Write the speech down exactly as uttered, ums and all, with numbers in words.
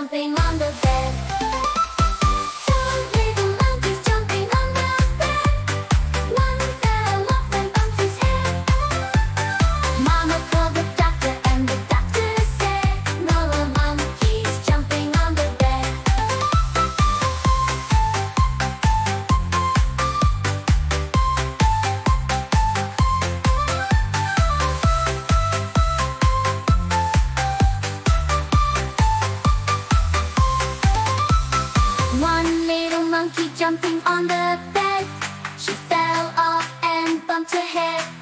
jumping on the bed. Two little monkeys jumping on the bed. One fell off and bumped his head. Mama called the doctor and the doctor said, no more monkeys jumping on the bed. One little monkey jumping on the bed. She fell off and bumped her head.